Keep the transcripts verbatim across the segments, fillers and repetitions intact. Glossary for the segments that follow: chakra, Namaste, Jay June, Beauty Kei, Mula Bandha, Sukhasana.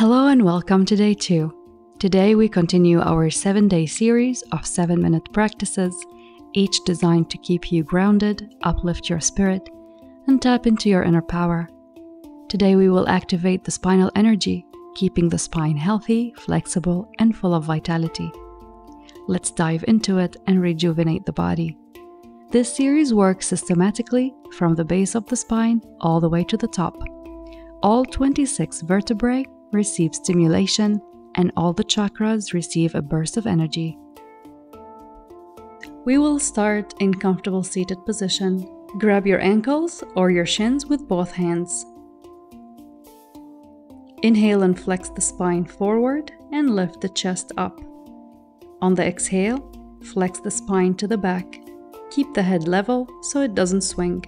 Hello and welcome to day two. Today we continue our seven-day series of seven-minute practices, each designed to keep you grounded, uplift your spirit, and tap into your inner power. Today we will activate the spinal energy, keeping the spine healthy, flexible, and full of vitality. Let's dive into it and rejuvenate the body. This series works systematically from the base of the spine all the way to the top. All twenty-six vertebrae receive stimulation, and all the chakras receive a burst of energy. We will start in comfortable seated position. Grab your ankles or your shins with both hands. Inhale and flex the spine forward and lift the chest up. On the exhale, flex the spine to the back. Keep the head level so it doesn't swing.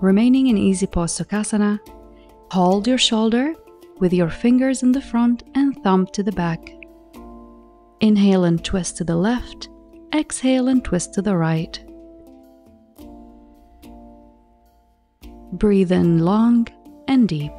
Remaining in easy pose Sukhasana, hold your shoulder with your fingers in the front and thumb to the back. Inhale and twist to the left, exhale and twist to the right. Breathe in long and deep.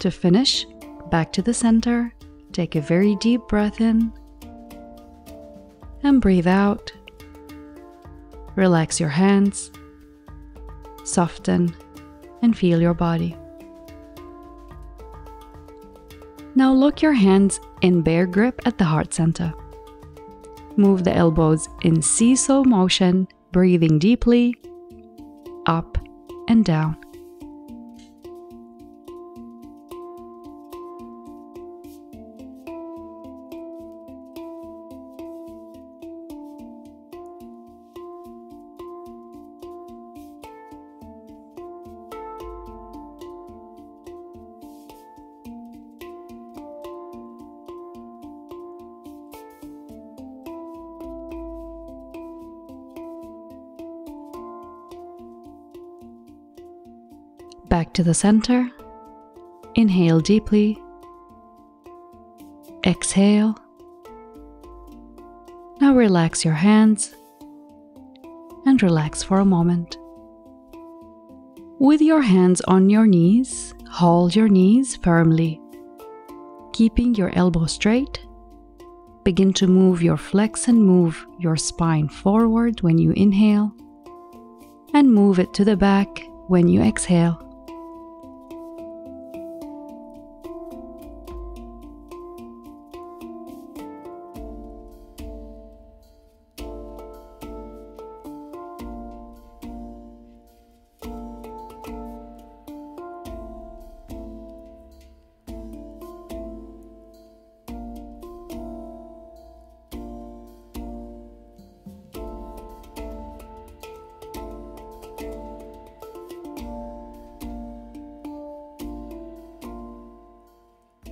To finish, back to the center, take a very deep breath in and breathe out. Relax your hands, soften and feel your body. Now lock your hands in bear grip at the heart center. Move the elbows in seesaw motion, breathing deeply, up and down. Back to the center, inhale deeply, exhale. Now relax your hands and relax for a moment. With your hands on your knees, hold your knees firmly, keeping your elbow straight. Begin to move your flex and move your spine forward when you inhale, and move it to the back when you exhale.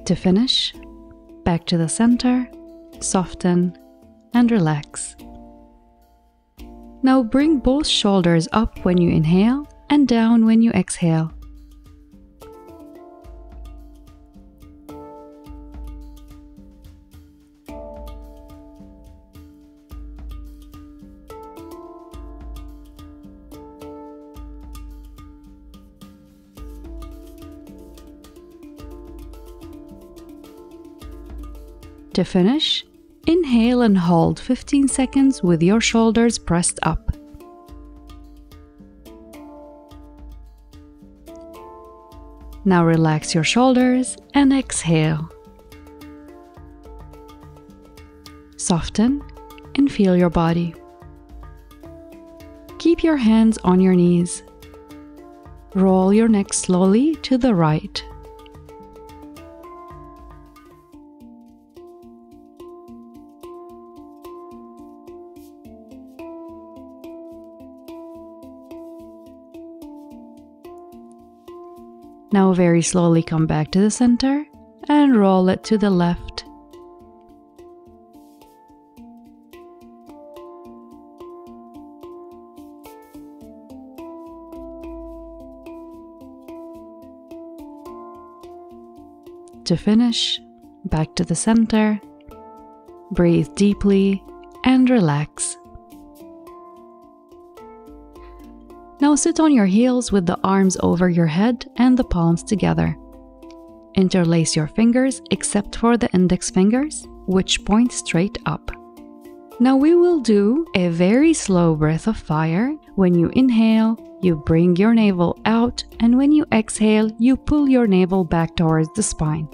To finish, back to the center, soften and relax. Now bring both shoulders up when you inhale and down when you exhale. To finish, inhale and hold fifteen seconds with your shoulders pressed up. Now relax your shoulders and exhale. Soften and feel your body. Keep your hands on your knees. Roll your neck slowly to the right. Now very slowly come back to the center and roll it to the left. To finish, back to the center, breathe deeply and relax. Now sit on your heels with the arms over your head and the palms together. Interlace your fingers except for the index fingers, which point straight up. Now we will do a very slow breath of fire. When you inhale, you bring your navel out, and when you exhale, you pull your navel back towards the spine.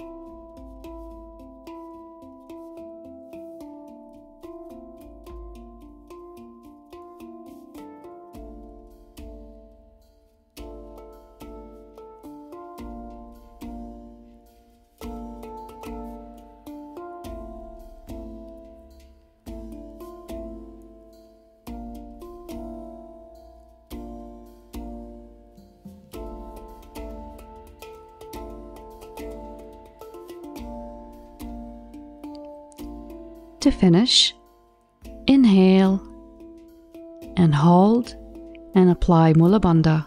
To finish, inhale and hold and apply Mula Bandha.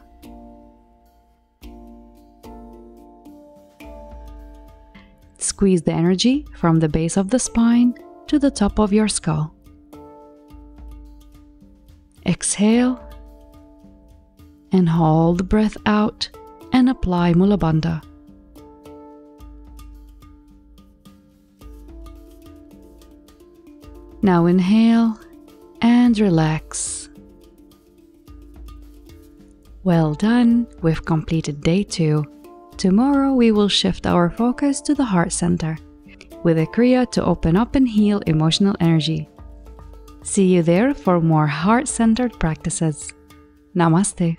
Squeeze the energy from the base of the spine to the top of your skull. Exhale and hold the breath out and apply Mula Bandha. Now inhale and relax. Well done, we've completed day two. Tomorrow we will shift our focus to the heart center with a Kriya to open up and heal emotional energy. See you there for more heart-centered practices. Namaste.